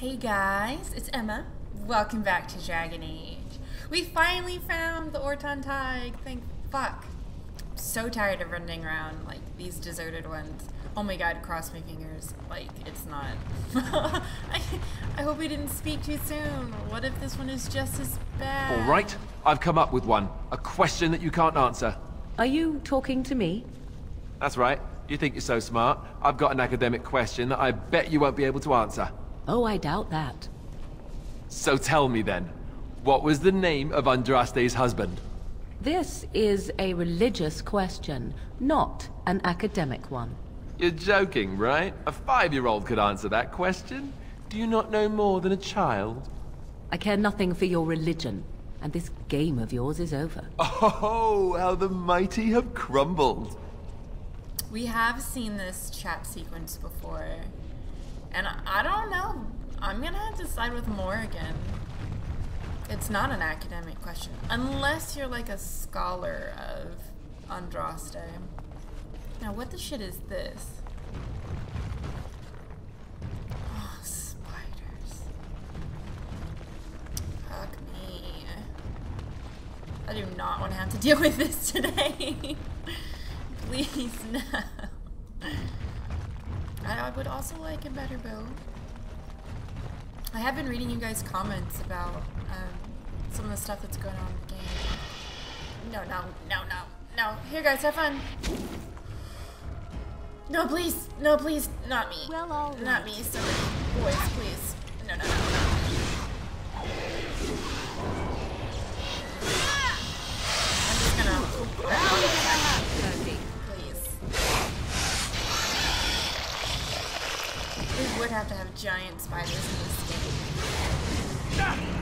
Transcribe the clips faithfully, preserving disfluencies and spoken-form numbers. Hey guys, it's Emma. Welcome back to Dragon Age. We finally found the Ortan Thaig. Thank fuck. I'm so tired of running around like these deserted ones. Oh my god, cross my fingers. Like, it's not. I, I hope we didn't speak too soon. What if this one is just as bad? Alright, I've come up with one. A question that you can't answer. Are you talking to me? That's right. You think you're so smart. I've got an academic question that I bet you won't be able to answer. Oh, I doubt that. So tell me then, what was the name of Andraste's husband? This is a religious question, not an academic one. You're joking, right? A five-year-old could answer that question. Do you not know more than a child? I care nothing for your religion, and this game of yours is over. Oh, how the mighty have crumbled. We have seen this chat sequence before. And I don't know. I'm gonna have to side with Morrigan. It's not an academic question, unless you're like a scholar of Andraste. Now, what the shit is this? Oh, spiders! Fuck me! I do not want to have to deal with this today. Please no. I would also like a better build. I have been reading you guys' comments about um, some of the stuff that's going on in the game. No, no, no, no, no. Here, guys, have fun. No, please. No, please. Not me. Well, all right. Not me. Sorry. Boys, please. No, no, no, no. I'm just gonna... Please. We would have to have giant spiders in this game.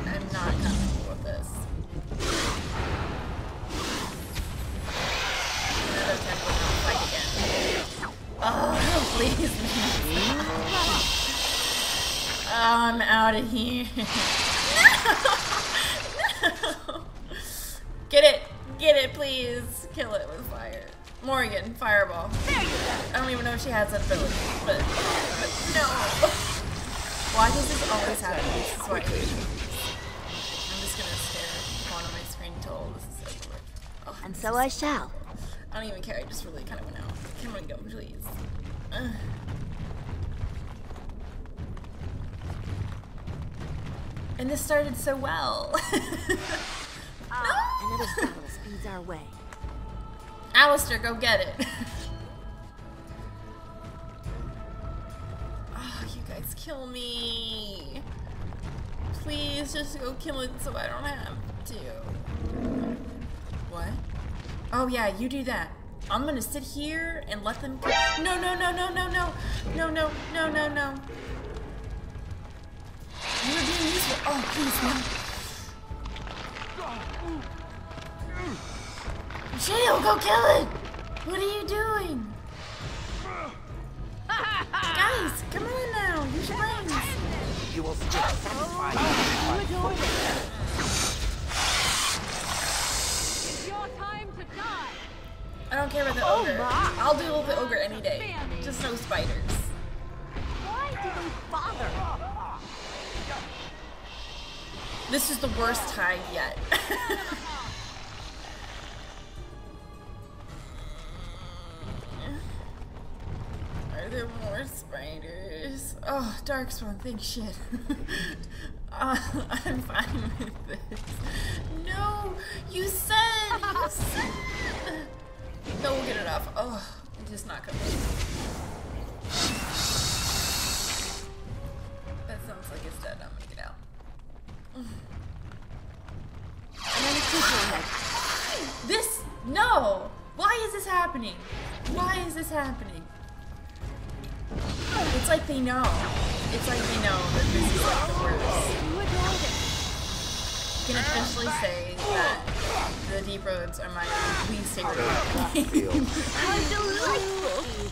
I'm not comfortable with this. Another temple will fight again. Oh, please. Oh, I'm out of here. No! No! Get it! Get it, please! Kill it with fire. Morrigan, fireball. There you go. I don't even know if she has that ability, but, but no. Why does this always happen? This is why I hate it. I'm just gonna stare on my screen till this is like, oh, and so I shall. I don't even care. I just really kind of went out. Come on, go, please. Ugh. And this started so well. Ah, another battle speeds our way. Alistair, go get it. Oh, you guys kill me. Please just go kill it so I don't have to. What? Oh yeah, you do that. I'm gonna sit here and let them go. No, no, no, no, no, no. No, no, no, no, no. You were being useful. Oh, please, no. Jail, go kill it! What are you doing? Guys, come on now, use your brains. You will still satisfy It's your time to die. I don't care about the ogre. I'll deal with the ogre any day. Just no spiders. Why do they bother? This is the worst time yet. There are more spiders. Oh, Darkspawn, think shit. uh, I'm fine with this. No, you said, you said. No, we'll get it off. Oh, I'm just not coming. That sounds like it's dead. I'm gonna get out. I'm gonna keep your head. This, no. Why is this happening? Why is this happening? It's like they know. It's like they know that this is like the worst. I can officially say that the deep roads are my least favorite part of the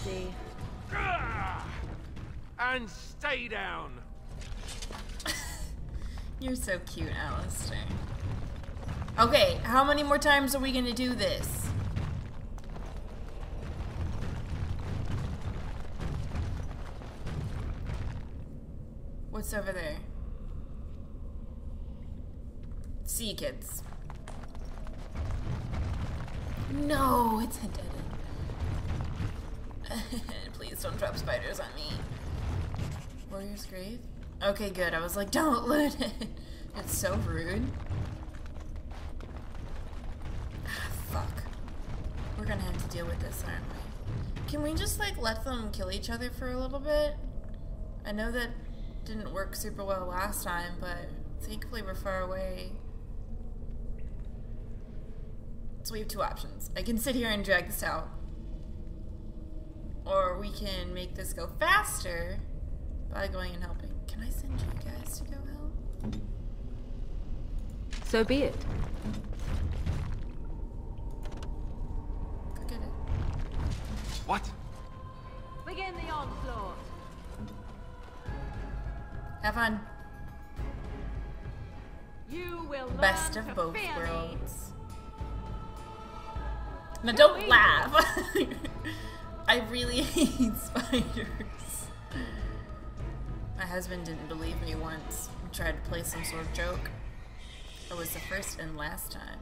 game. Easy. And stay down. You're so cute, Alistair. Okay, how many more times are we gonna do this? What's over there? See you, kids. No, it's a dead end. Please don't drop spiders on me. Warrior's grave? Okay, good. I was like, don't loot it. It's so rude. Ah, fuck. We're gonna have to deal with this, aren't we? Can we just, like, let them kill each other for a little bit? I know that didn't work super well last time, but thankfully we're far away. So we have two options. I can sit here and drag this out. Or we can make this go faster by going and helping. Can I send you guys to go help? So be it. Go get it. What? Begin the onslaught. Have fun. You will best of both worlds. Now don't laugh. I really hate spiders. My husband didn't believe me once. I tried to play some sort of joke. It was the first and last time.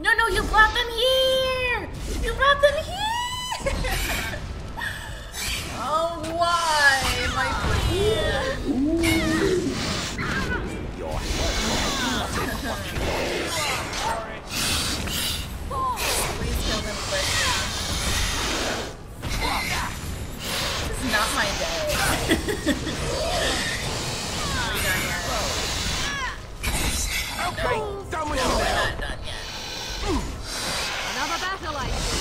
No, no, you brought them here! You brought them here! Oh, why, my friend? Please kill them quick. This is not my day. We're not yet. Okay, no, done with no, we're not done yet. Another battle, I think.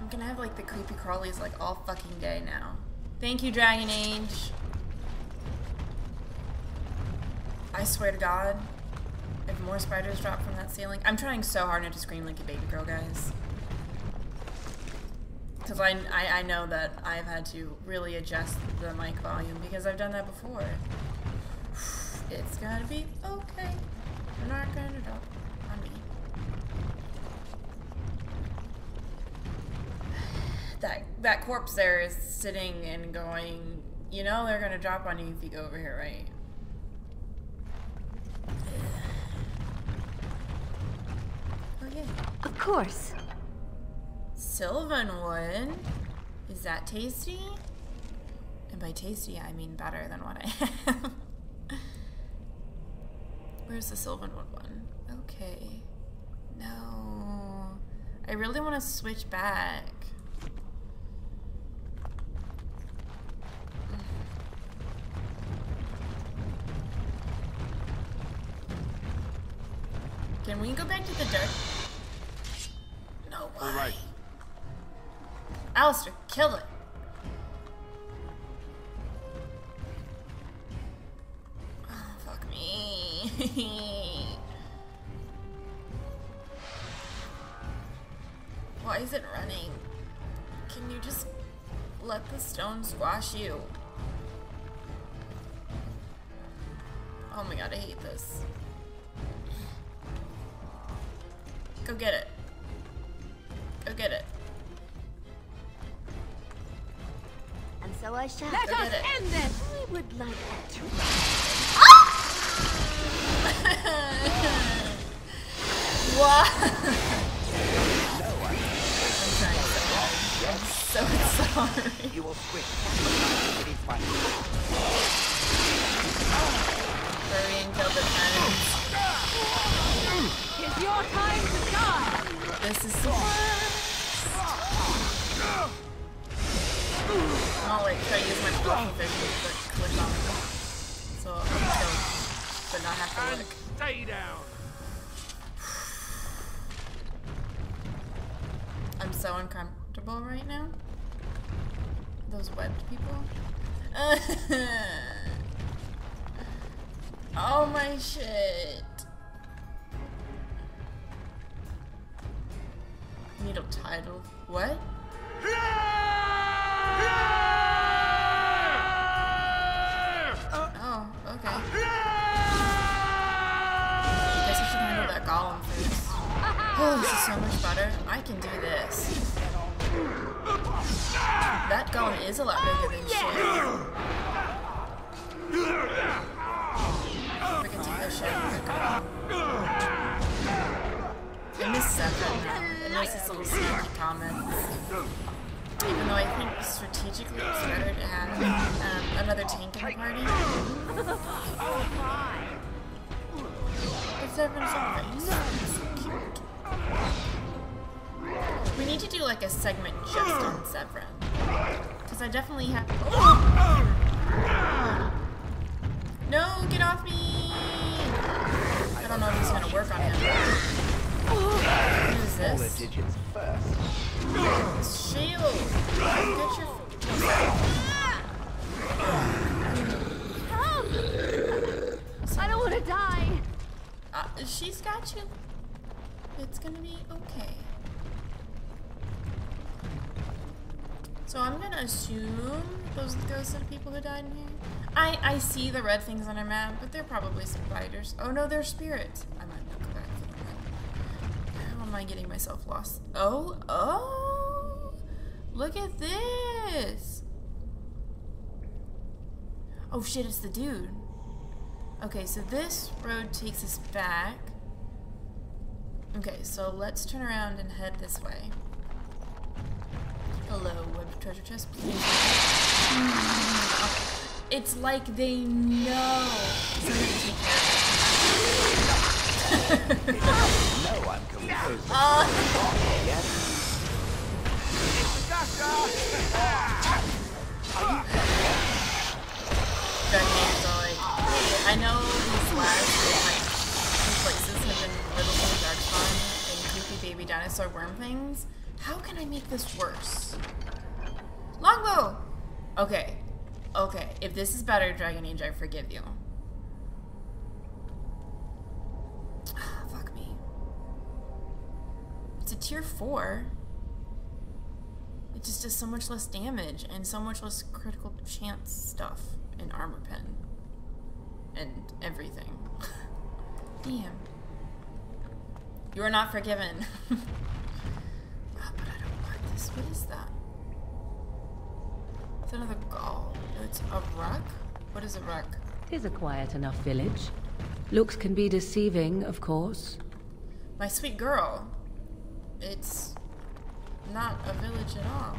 I'm gonna have like the creepy crawlies like all fucking day now. Thank you, Dragon Age. I swear to God, if more spiders drop from that ceiling... I'm trying so hard not to scream like a baby girl, guys. Because I, I, I know that I've had to really adjust the mic volume because I've done that before. It's gonna be okay. We're not gonna drop on me. That, that corpse there is sitting and going, you know they're gonna drop on you if you go over here, right? Yeah. Of course. Sylvanwood? Is that tasty? And by tasty, I mean better than what I have. Where's the Sylvanwood one? Okay. No. I really want to switch back. Can we go back to the dirt? No way. All right. Alistair, kill it. Oh, fuck me. Why is it running? Can you just let the stone squash you? Oh my God, I hate this. Go get it. Go get it. And so I shall. Let us end this. I would like that to. Ah! What? I'm so sorry. You will quit. Hurry and kill the enemies. It's your time to die! This is the worst! I'll like try to use my fluffy fish to click on it. So I'll kill, but not have to work. Stay down! I'm so uncomfortable right now. Those webbed people. Oh my shit! Needle title. What? Oh, okay. I guess I should handle that golem first. Oh, this is so much better. I can do this. that gun is a lot bigger than shit. We can take this shit quicker. I miss Zevran. It makes its little sneaky comments. Even though I think strategically it's better to have um, another tank in the party. Oh my! It's Zevran's so cute. We need to do like a segment just on Zevran. Because I definitely have. Oh! No, get off me! I don't know if it's gonna work on him. What is this? This shield! Get your. Help! I don't want to die! Uh, she's got you. It's gonna be okay. So I'm gonna assume those those are the people who died in here. I I see the red things on our map, but they're probably spiders. Oh no, they're spirits. I might go back to the map. How am I getting myself lost? Oh oh, look at this. Oh shit, it's the dude. Okay, so this road takes us back. Okay, so let's turn around and head this way. Hello, web treasure chest, please. Mm-hmm. It's like they know. No, I'm composed. Oh. I know these last like, places have been riddled with Darkspawn and creepy baby dinosaur worm things. How can I make this worse? Longbow! Okay. Okay. If this is better, Dragon Age, I forgive you. Ah, fuck me. It's a tier four. It just does so much less damage and so much less critical chance stuff in armor pen. And everything. Damn. You are not forgiven. Oh, but I don't want this. What is that? It's another gall. It's a ruck? What is a ruck? It is a quiet enough village. Looks can be deceiving, of course. My sweet girl. It's not a village at all.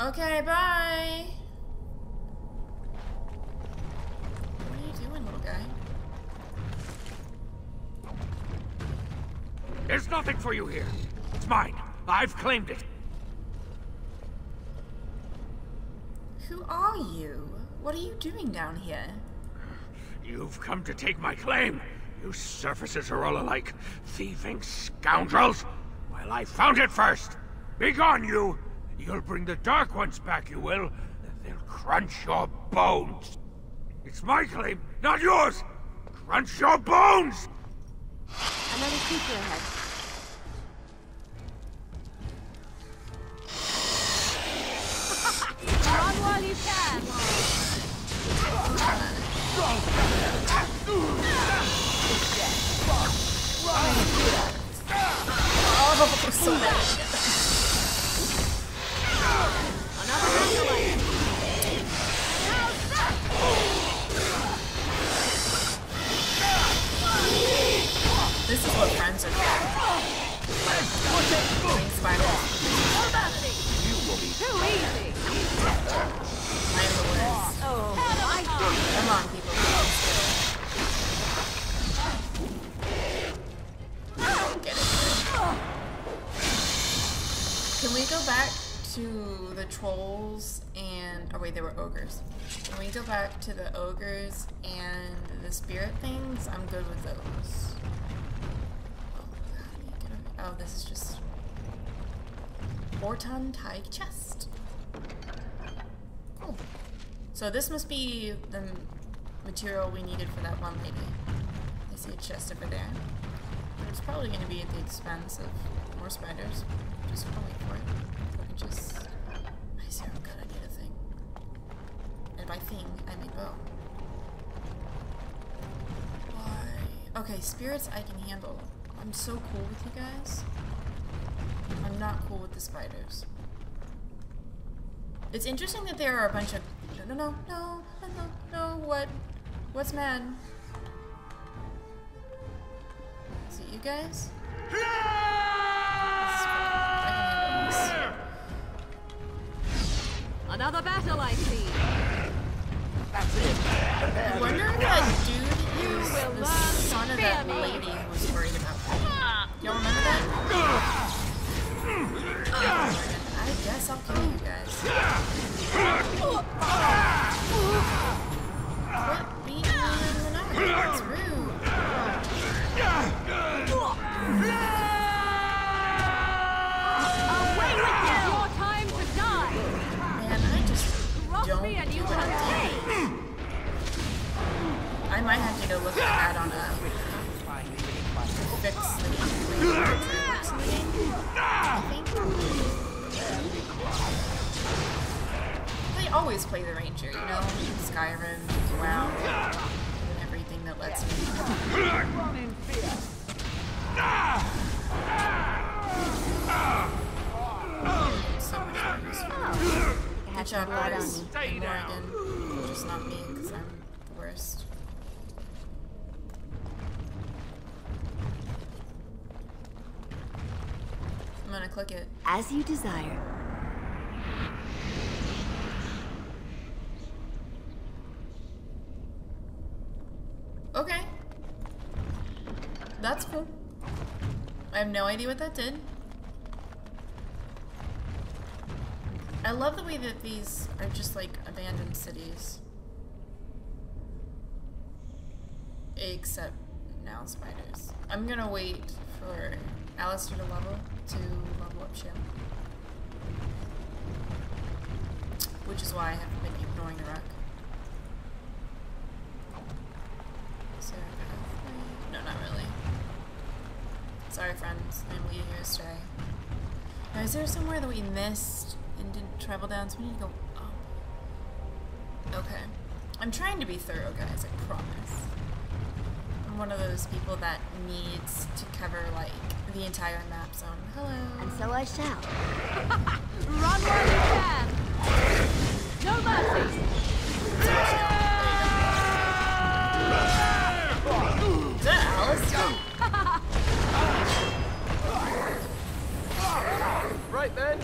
What are you? Okay, bye! There's nothing for you here. It's mine. I've claimed it. Who are you? What are you doing down here? You've come to take my claim. You surfaces are all alike. Thieving scoundrels. Well, I found it first. Begone, you. You'll bring the Dark Ones back, you will. They'll crunch your bones. It's my claim, not yours. Crunch your bones! Another creature ahead. Run while you can. Oh, so bad. Another one away. This is what friends are for. You will be too easy. I am the worst. Come on, people. I don't get it. Can we go back to the trolls and... Oh wait, they were ogres. Can we go back to the ogres and the spirit things? I'm good with those. Oh, this is just Ortan Thaig chest. Cool. So this must be the material we needed for that one lady. I see a chest over there. But it's probably going to be at the expense of more spiders. Just wait for it. We can just... I see how good I did a thing. And by thing, I mean bow. Why? Okay, spirits I can handle. I'm so cool with you guys. I'm with the spiders. It's interesting that there are a bunch of... No, no, no, no, no, no, what? What's man? Is it you guys? Another battle I see. That's it. I wonder if that dude used the son of that lady who was worried about that. Y'all remember that? Um, I guess I'll kill you guys. What? Beat me in the night? That's rude. Away with you! It's your time to die! Man, I just Rock don't me and you what I I might have to go look at that on a fix the meeting, I think. They always play the Ranger, you know? Skyrim, WoW, and everything that lets me. So much more useful. Good job, guys. And Morrigan. Just not me, because I'm the worst. I'm gonna click it. As you desire. Okay. That's cool. I have no idea what that did. I love the way that these are just like abandoned cities. Except now spiders. I'm gonna wait for Alistair to level. to level up Shell. Which is why I haven't been ignoring the Ruck. So, no, not really. Sorry friends, I'm leading you astray. Now is there somewhere that we missed and didn't travel down, so we need to go up? Okay. I'm trying to be thorough guys, I promise. I'm one of those people that needs to cover like the entire map zone. Hello. And so I shall. Run while you can. No mercy. Is that Alistair? Right then.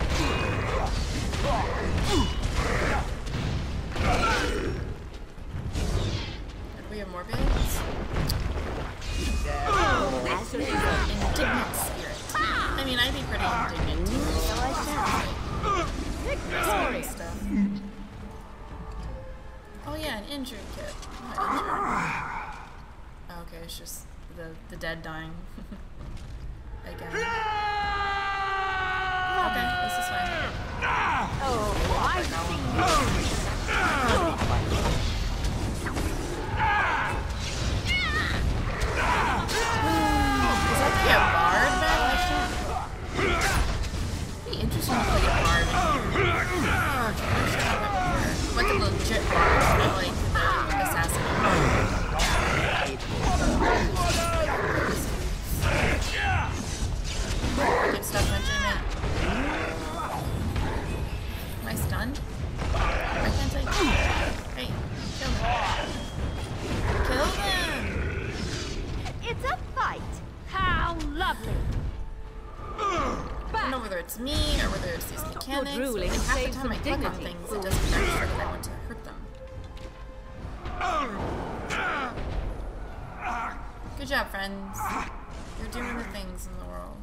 And we have more bands. As an indignant spirit. I mean, I'd be pretty indignant too. So I shall. Victory! Stuff. Oh yeah, an injury kit. Not injured. Okay, it's just the the dead dying. Again. Okay, this is fine. Oh, I see. Oh. Be a bard battle? It'd be interesting to play a bard in here. Oh, like a legit bard, not like an assassin. I can stop punching that. Am I stunned? Why can't I? Hey, kill them. Kill them! It's a fight! How lovely! I don't know whether it's me or whether it's these mechanics. Drooling, like half the time I click on things, it doesn't matter if I want to hurt them. Good job, friends. You're doing the things in the world.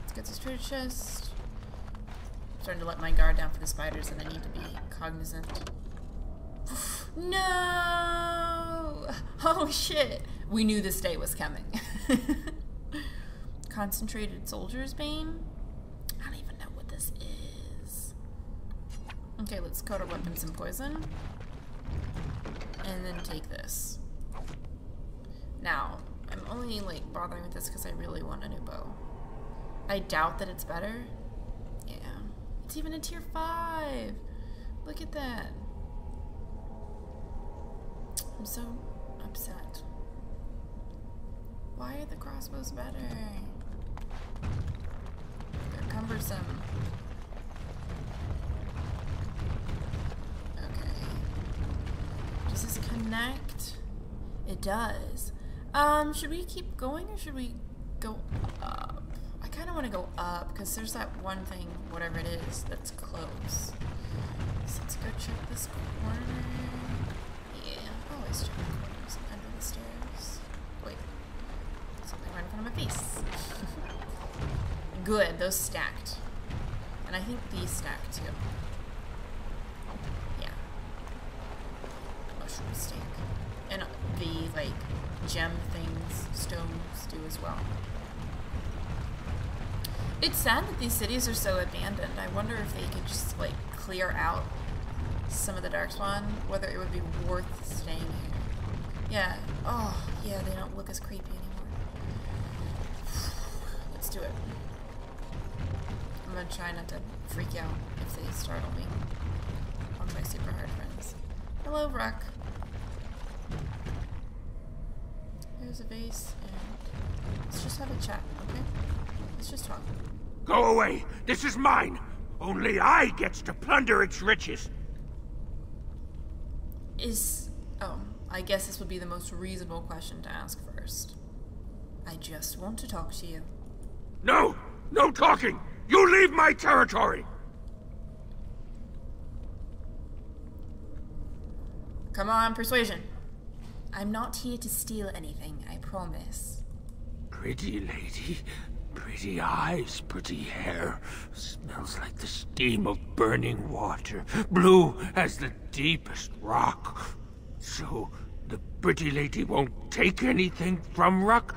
Let's get this treasure chest. I'm starting to let my guard down for the spiders, and I need to be cognizant. No! Oh shit! We knew this day was coming. Concentrated Soldier's Bane? I don't even know what this is. Okay, let's coat our weapons in poison. And then take this. Now, I'm only like bothering with this because I really want a new bow. I doubt that it's better. Yeah. It's even a tier five! Look at that. I'm so upset. Why are the crossbows better? They're cumbersome. bothers him. Okay. Does this connect? It does. Um, should we keep going or should we go up? I kind of want to go up because there's that one thing, whatever it is, that's close. So let's go check this corner. Yeah, I'll always check the corners under the stairs. Wait. Something right in front of my face. Good, those stacked. And I think these stacked too. Yeah. Mushroom steak. And the, like, gem things, stones do as well. It's sad that these cities are so abandoned. I wonder if they could just, like, clear out some of the Darkspawn, whether it would be worth staying here. Yeah. Oh, yeah, they don't look as creepy anymore. Let's do it. I'm gonna try not to freak out if they startle me. One of my super hard friends. Hello, Ruck. There's a vase, and let's just have a chat, okay? Let's just talk. Go away! This is mine! Only I gets to plunder its riches! Is... oh, I guess this would be the most reasonable question to ask first. I just want to talk to you. No! No talking! You leave my territory! Come on, persuasion. I'm not here to steal anything, I promise. Pretty lady. Pretty eyes, pretty hair. Smells like the steam of burning water. Blue as the deepest rock. So, the pretty lady won't take anything from Ruck?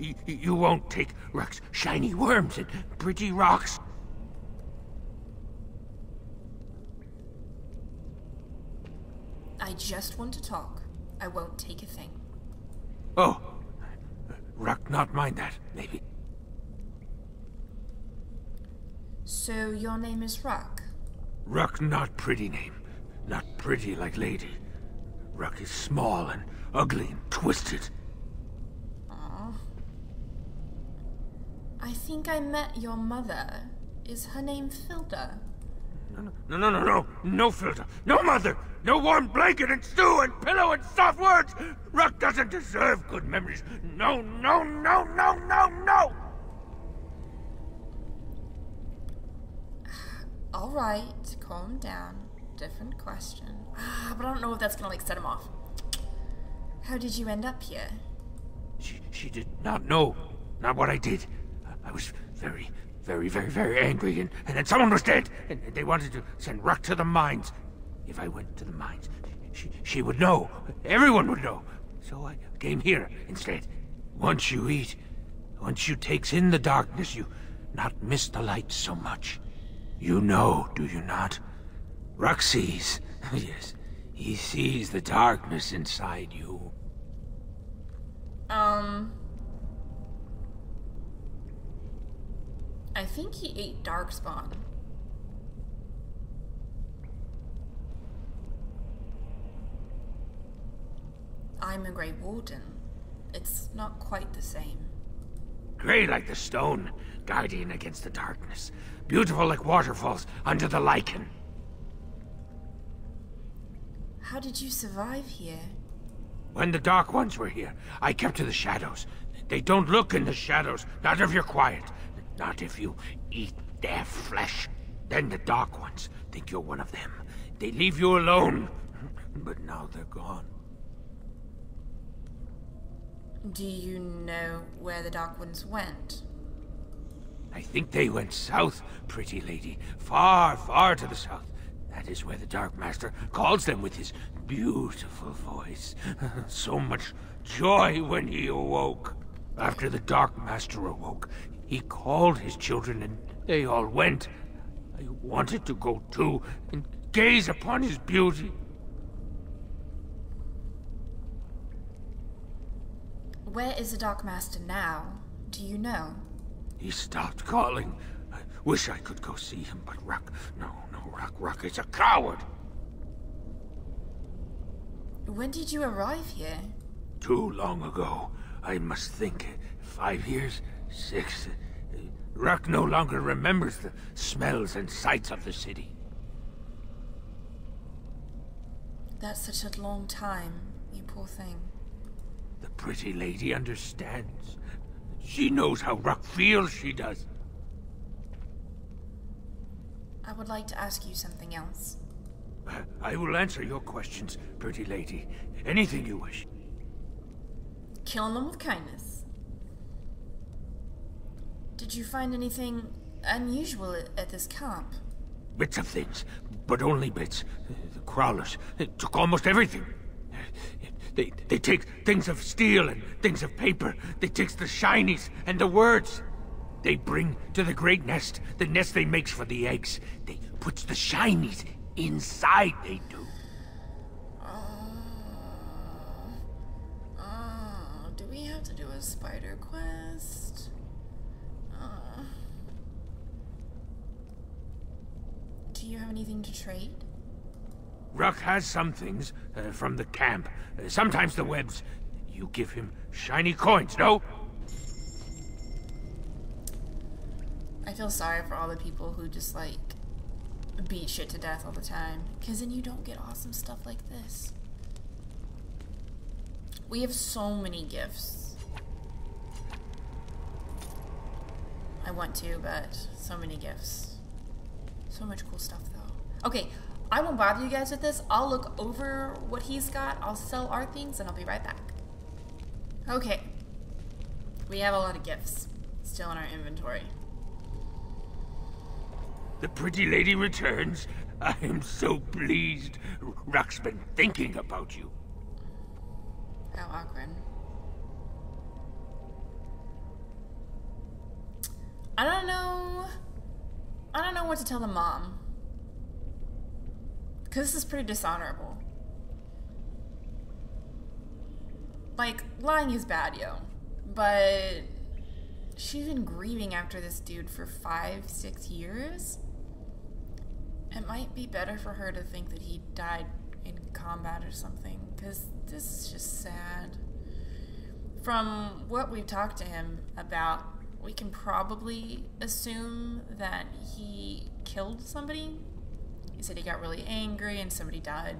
Y you won't take Ruck's shiny worms and pretty rocks? I just want to talk. I won't take a thing. Oh. Ruck not mind that, maybe. So your name is Ruck? Ruck not pretty name. Not pretty like lady. Ruck is small and ugly and twisted. Aww. I think I met your mother. Is her name Filda? No, no, no, no, no. No Filda. No mother. No warm blanket and stew and pillow and soft words! Ruck doesn't deserve good memories. No, no, no, no, no, no! Alright, calm down. Different question. Ah, but I don't know if that's gonna, like, set him off. How did you end up here? She, she did not know. Not what I did. I was very, very, very, very angry, and, and then someone was dead, and they wanted to send Ruck to the mines. If I went to the mines, she, she would know. Everyone would know. So I came here instead. Once you eat, once you takes in the darkness, you not miss the light so much. You know, do you not? Ruck sees. Yes, he sees the darkness inside you. Um... I think he ate Darkspawn. I'm a Grey Warden. It's not quite the same. Grey like the stone, guardian against the darkness. Beautiful like waterfalls under the lichen. How did you survive here? When the Dark Ones were here, I kept to the shadows. They don't look in the shadows, not if you're quiet. Not if you eat their flesh. Then the Dark Ones think you're one of them. They leave you alone. But now they're gone. Do you know where the Dark Ones went? I think they went south, pretty lady. Far, far to the south. That is where the Dark Master calls them with his beautiful voice. So much joy when he awoke. After the Dark Master awoke, he called his children and they all went. I wanted to go too and gaze upon his beauty. Where is the Dark Master now? Do you know? He stopped calling. I wish I could go see him, but Ruck... No, no, Ruck, Ruck is a coward! When did you arrive here? Too long ago. I must think. Five years? Six? Ruck no longer remembers the smells and sights of the city. That's such a long time, you poor thing. The pretty lady understands. She knows how Ruck feels, she does. I would like to ask you something else. I will answer your questions, pretty lady. Anything you wish. Killing them with kindness. Did you find anything unusual at this camp? Bits of things, but only bits. The Crawlers took almost everything. They, they take things of steel and things of paper. They take the shinies and the words. They bring to the great nest, the nest they makes for the eggs. They puts the shinies inside, they do. Uh, uh, do we have to do a spider quest? Uh, do you have anything to trade? Ruck has some things uh, from the camp. Uh, sometimes the webs. You give him shiny coins, no? I feel sorry for all the people who just like beat shit to death all the time, because then you don't get awesome stuff like this. We have so many gifts. I want to, but so many gifts. So much cool stuff though. Okay, I won't bother you guys with this. I'll look over what he's got, I'll sell our things, and I'll be right back. Okay. We have a lot of gifts still in our inventory. The pretty lady returns. I am so pleased. Ruck's been thinking about you. How awkward. I don't know. I don't know what to tell the mom. Because this is pretty dishonorable. Like, lying is bad, yo. But she's been grieving after this dude for five, six years. It might be better for her to think that he died in combat or something, because this is just sad. From what we've talked to him about, we can probably assume that he killed somebody. He said he got really angry and somebody died.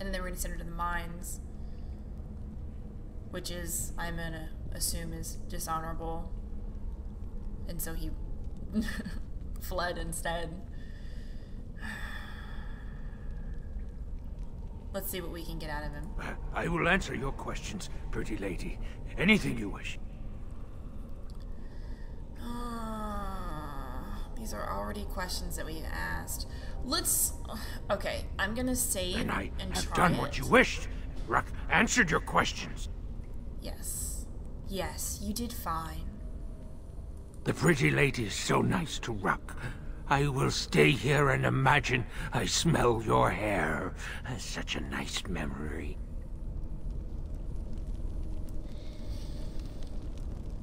And then they were going to send her to the mines, which is, I'm going to assume, is dishonorable. And so he fled instead. Let's see what we can get out of him. I will answer your questions, pretty lady. Anything you wish. Ah, these are already questions that we've asked. Let's... Okay, I'm gonna save and try it. And I have done what you wished. Ruck answered your questions. Yes. Yes, you did fine. The pretty lady is so nice to Ruck. I will stay here and imagine I smell your hair. That's such a nice memory.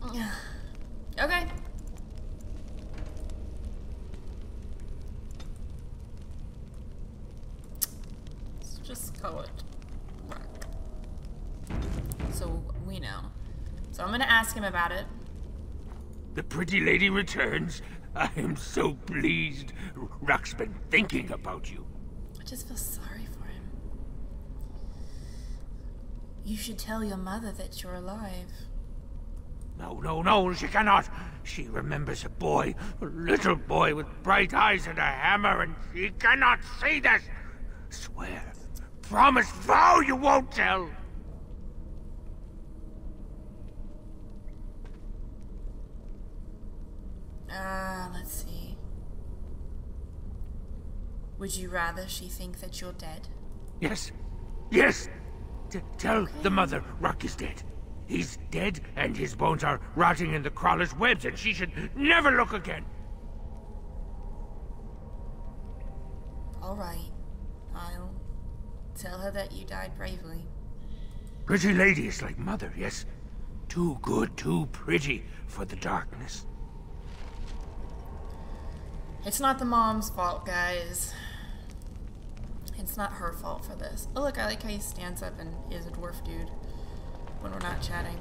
Okay. Let's just call it Ruck. So we know. So I'm gonna ask him about it. The pretty lady returns. I am so pleased. Ruck's been thinking about you. I just feel sorry for him. You should tell your mother that you're alive. No, no, no, she cannot. She remembers a boy, a little boy with bright eyes and a hammer, and she cannot see this. Swear, promise, vow you won't tell. Ah, uh, let's see. Would you rather she think that you're dead? Yes. Yes! T tell okay. the mother Ruck is dead. He's dead, and his bones are rotting in the Crawler's webs, and she should never look again. All right. I'll tell her that you died bravely. Pretty lady is like mother, yes? Too good, too pretty for the darkness. It's not the mom's fault, guys. It's not her fault for this. Oh, look, I like how he stands up and is a dwarf dude when we're not chatting.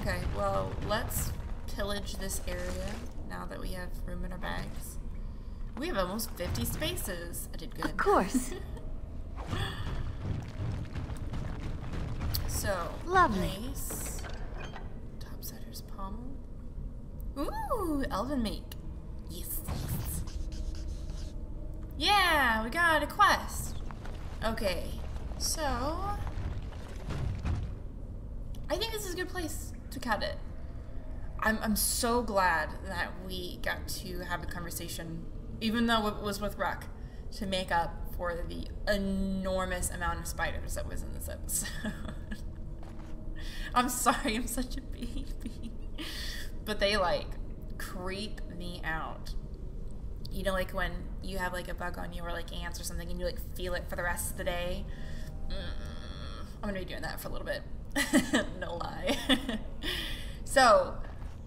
Okay, well, let's pillage this area now that we have room in our bags. We have almost fifty spaces. I did good. Of course. So, lovely. Nice. Topsider's pommel. Ooh, elven make. Yes, yes. Yeah, we got a quest. Okay, so I think this is a good place to cut it. I'm, I'm so glad that we got to have a conversation, even though it was with Ruck, to make up for the enormous amount of spiders that was in this episode. I'm sorry, I'm such a baby. But they, like, creep me out. You know, like, when you have, like, a bug on you or, like, ants or something, and you, like, feel it for the rest of the day? Mm, I'm gonna be doing that for a little bit. No lie. So,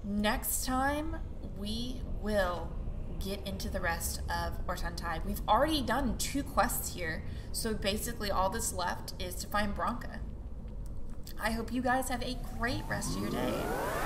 next time, we will get into the rest of Ortan Thaig. We've already done two quests here, so basically all that's left is to find Bronca. I hope you guys have a great rest of your day.